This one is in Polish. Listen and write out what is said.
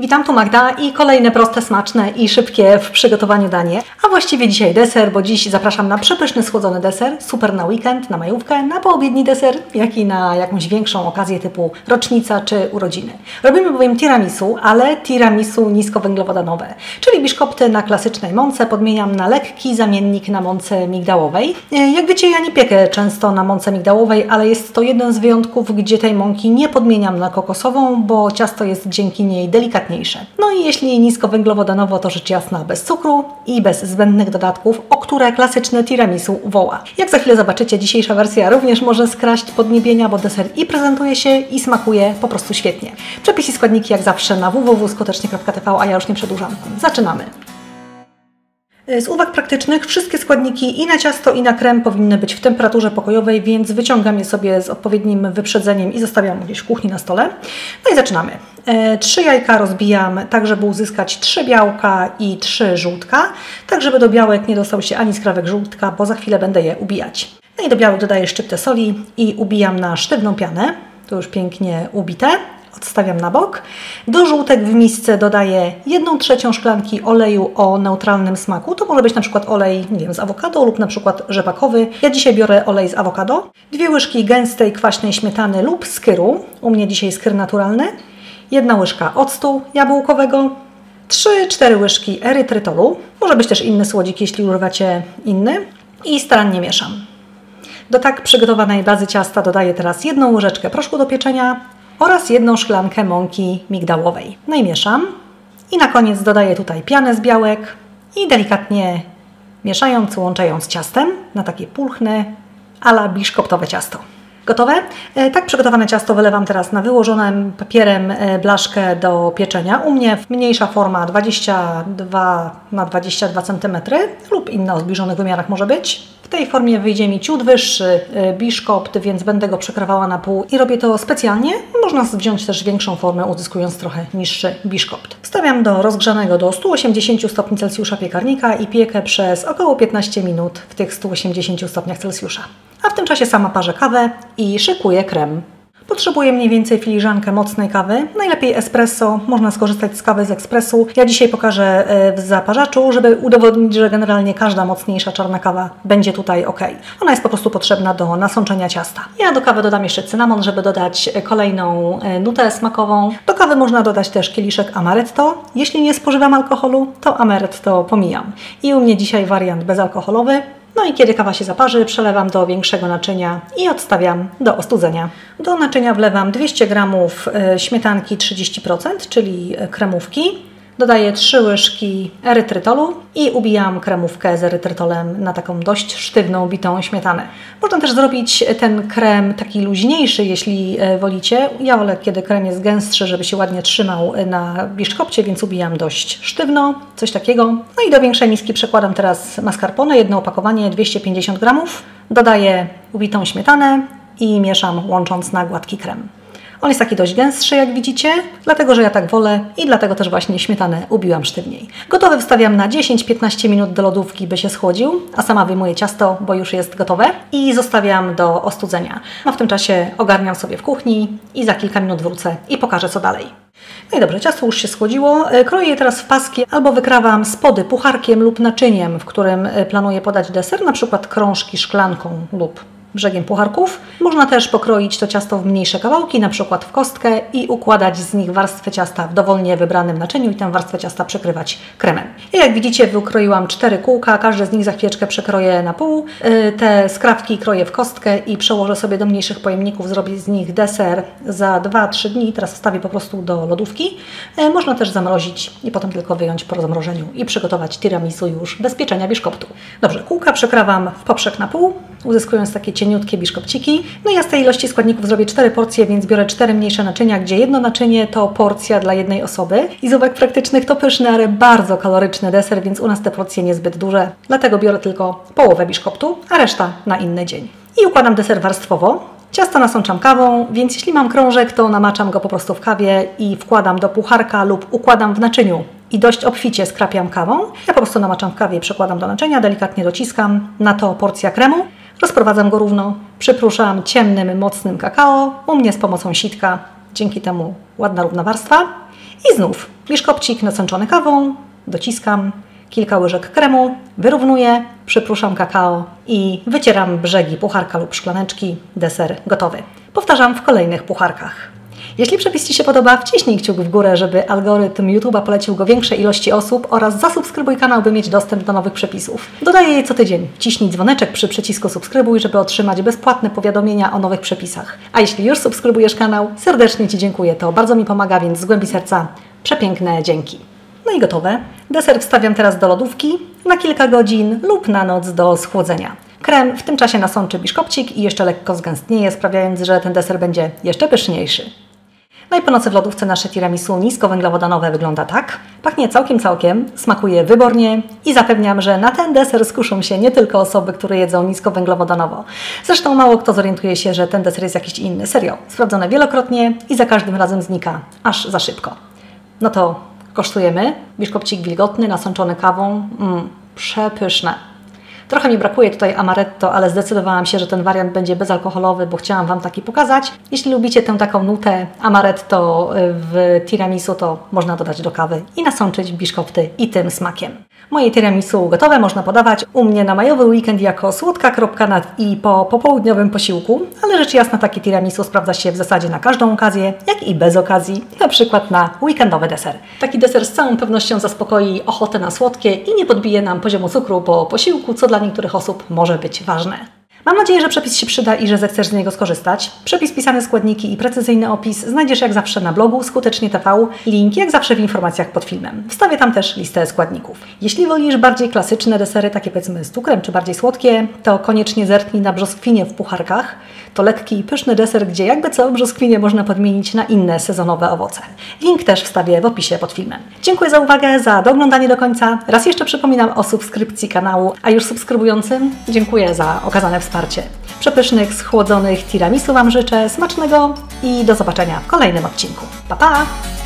Witam, tu Magda i kolejne proste, smaczne i szybkie w przygotowaniu danie. A właściwie dzisiaj deser, bo dziś zapraszam na przepyszny schłodzony deser, super na weekend, na majówkę, na poobiedni deser, jak i na jakąś większą okazję typu rocznica czy urodziny. Robimy bowiem tiramisu, ale tiramisu niskowęglowodanowe, czyli biszkopty na klasycznej mące podmieniam na lekki zamiennik na mące migdałowej. Jak wiecie, ja nie piekę często na mące migdałowej, ale jest to jeden z wyjątków, gdzie tej mąki nie podmieniam na kokosową, bo ciasto jest dzięki niej delikatniejsze. No i jeśli niskowęglowodanowo, to rzecz jasna bez cukru i bez zbędnych dodatków, o które klasyczne tiramisu woła. Jak za chwilę zobaczycie, dzisiejsza wersja również może skraść podniebienia, bo deser i prezentuje się, i smakuje po prostu świetnie. Przepisy, składniki jak zawsze na www.skutecznie.tv, a ja już nie przedłużam. Zaczynamy! Z uwag praktycznych wszystkie składniki i na ciasto, i na krem powinny być w temperaturze pokojowej, więc wyciągam je sobie z odpowiednim wyprzedzeniem i zostawiam gdzieś w kuchni na stole. No i zaczynamy. 3 jajka rozbijam tak, żeby uzyskać 3 białka i 3 żółtka, tak żeby do białek nie dostał się ani skrawek żółtka, bo za chwilę będę je ubijać. No i do białek dodaję szczyptę soli i ubijam na sztywną pianę, to już pięknie ubite. Odstawiam na bok. Do żółtek w misce dodaję 1/3 szklanki oleju o neutralnym smaku. To może być na przykład olej, nie wiem, z awokado lub na przykład rzepakowy. Ja dzisiaj biorę olej z awokado. 2 łyżki gęstej, kwaśnej śmietany lub skyru. U mnie dzisiaj skyr naturalny. 1 łyżka octu jabłkowego. 3-4 łyżki erytrytolu. Może być też inny słodzik, jeśli używacie inny. I starannie mieszam. Do tak przygotowanej bazy ciasta dodaję teraz 1 łyżeczkę proszku do pieczenia oraz 1 szklankę mąki migdałowej. No i mieszam. I na koniec dodaję tutaj pianę z białek i delikatnie mieszając, łączając ciastem na takie pulchne a la biszkoptowe ciasto. Gotowe? Tak przygotowane ciasto wylewam teraz na wyłożonym papierem blaszkę do pieczenia. U mnie mniejsza forma 22×22 cm lub inna o zbliżonych wymiarach może być. W tej formie wyjdzie mi ciut wyższy biszkopt, więc będę go przekrawała na pół i robię to specjalnie. Można wziąć też większą formę, uzyskując trochę niższy biszkopt. Wstawiam do rozgrzanego do 180 stopni Celsjusza piekarnika i piekę przez około 15 minut w tych 180 stopniach Celsjusza. A w tym czasie sama parzę kawę i szykuję krem. Potrzebuję mniej więcej filiżankę mocnej kawy, najlepiej espresso, można skorzystać z kawy z ekspresu. Ja dzisiaj pokażę w zaparzaczu, żeby udowodnić, że generalnie każda mocniejsza czarna kawa będzie tutaj ok. Ona jest po prostu potrzebna do nasączenia ciasta. Ja do kawy dodam jeszcze cynamon, żeby dodać kolejną nutę smakową. Do kawy można dodać też kieliszek amaretto. Jeśli nie spożywam alkoholu, to amaretto pomijam. I u mnie dzisiaj wariant bezalkoholowy. No i kiedy kawa się zaparzy, przelewam do większego naczynia i odstawiam do ostudzenia. Do naczynia wlewam 200 g śmietanki 30%, czyli kremówki. Dodaję 3 łyżki erytrytolu i ubijam kremówkę z erytrytolem na taką dość sztywną, bitą śmietanę. Można też zrobić ten krem taki luźniejszy, jeśli wolicie. Ja wolę, kiedy krem jest gęstszy, żeby się ładnie trzymał na biszkopcie, więc ubijam dość sztywno, coś takiego. No i do większej miski przekładam teraz mascarpone, jedno opakowanie, 250 g. Dodaję ubitą śmietanę i mieszam, łącząc na gładki krem. On jest taki dość gęstszy, jak widzicie, dlatego, że ja tak wolę i dlatego też właśnie śmietanę ubiłam sztywniej. Gotowy wstawiam na 10-15 minut do lodówki, by się schłodził, a sama wyjmuję ciasto, bo już jest gotowe i zostawiam do ostudzenia. No w tym czasie ogarniam sobie w kuchni i za kilka minut wrócę i pokażę, co dalej. No i dobrze, ciasto już się schłodziło. Kroję je teraz w paski albo wykrawam spody pucharkiem lub naczyniem, w którym planuję podać deser, na przykład krążki szklanką lub brzegiem pucharków. Można też pokroić to ciasto w mniejsze kawałki, na przykład w kostkę i układać z nich warstwę ciasta w dowolnie wybranym naczyniu i tę warstwę ciasta przykrywać kremem. I jak widzicie, wykroiłam 4 kółka, każde z nich za chwileczkę przekroję na pół. Te skrawki kroję w kostkę i przełożę sobie do mniejszych pojemników, zrobię z nich deser za 2-3 dni. Teraz wstawię po prostu do lodówki. Można też zamrozić i potem tylko wyjąć po rozmrożeniu i przygotować tiramisu już bez pieczenia biszkoptu. Dobrze, kółka przekrawam w poprzek na pół, uzyskując takie cieniutkie biszkopciki. No ja z tej ilości składników zrobię 4 porcje, więc biorę 4 mniejsze naczynia, gdzie jedno naczynie to porcja dla jednej osoby. I z uwag praktycznych to pyszny, ale bardzo kaloryczny deser, więc u nas te porcje niezbyt duże. Dlatego biorę tylko połowę biszkoptu, a reszta na inny dzień. I układam deser warstwowo. Ciasto nasączam kawą, więc jeśli mam krążek, to namaczam go po prostu w kawie i wkładam do pucharka lub układam w naczyniu. I dość obficie skrapiam kawą. Ja po prostu namaczam w kawie, przekładam do naczynia, delikatnie dociskam. Na to porcja kremu. Rozprowadzam go równo, przyprószam ciemnym, mocnym kakao, u mnie z pomocą sitka, dzięki temu ładna, równa warstwa I znów biszkopcik nasączony kawą, dociskam, kilka łyżek kremu, wyrównuję, przyprószam kakao i wycieram brzegi pucharka lub szklaneczki. Deser gotowy. Powtarzam w kolejnych pucharkach. Jeśli przepis Ci się podoba, wciśnij kciuk w górę, żeby algorytm YouTube'a polecił go większej ilości osób oraz zasubskrybuj kanał, by mieć dostęp do nowych przepisów. Dodaję je co tydzień. Wciśnij dzwoneczek przy przycisku subskrybuj, żeby otrzymać bezpłatne powiadomienia o nowych przepisach. A jeśli już subskrybujesz kanał, serdecznie Ci dziękuję. To bardzo mi pomaga, więc z głębi serca przepiękne dzięki. No i gotowe. Deser wstawiam teraz do lodówki na kilka godzin lub na noc do schłodzenia. Krem w tym czasie nasączy biszkopcik i jeszcze lekko zgęstnieje, sprawiając, że ten deser będzie jeszcze pyszniejszy. No i po nocy w lodówce nasze tiramisu niskowęglowodanowe wygląda tak. Pachnie całkiem, smakuje wybornie i zapewniam, że na ten deser skuszą się nie tylko osoby, które jedzą niskowęglowodanowo. Zresztą mało kto zorientuje się, że ten deser jest jakiś inny. Serio, sprawdzone wielokrotnie i za każdym razem znika, aż za szybko. No to kosztujemy. Biszkopcik wilgotny, nasączony kawą. Przepyszne. Trochę mi brakuje tutaj amaretto, ale zdecydowałam się, że ten wariant będzie bezalkoholowy, bo chciałam Wam taki pokazać. Jeśli lubicie tę taką nutę amaretto w tiramisu, to można dodać do kawy i nasączyć biszkopty i tym smakiem. Moje tiramisu gotowe można podawać u mnie na majowy weekend jako słodka kropka nad i po popołudniowym posiłku, ale rzecz jasna taki tiramisu sprawdza się w zasadzie na każdą okazję, jak i bez okazji, na przykład na weekendowy deser. Taki deser z całą pewnością zaspokoi ochotę na słodkie i nie podbije nam poziomu cukru po posiłku, co dla niektórych osób może być ważne. Mam nadzieję, że przepis się przyda i że zechcesz z niego skorzystać. Przepis, pisane składniki i precyzyjny opis znajdziesz jak zawsze na blogu Skutecznie TV. Link jak zawsze w informacjach pod filmem. Wstawię tam też listę składników. Jeśli wolisz bardziej klasyczne desery, takie powiedzmy z cukrem czy bardziej słodkie, to koniecznie zerknij na brzoskwinie w pucharkach. To lekki i pyszny deser, gdzie jakby co brzoskwinie można podmienić na inne sezonowe owoce. Link też wstawię w opisie pod filmem. Dziękuję za uwagę, za doglądanie do końca. Raz jeszcze przypominam o subskrypcji kanału, a już subskrybującym dziękuję za okazane wsparcie. Przepysznych, schłodzonych tiramisu Wam życzę, smacznego i do zobaczenia w kolejnym odcinku. Pa, pa!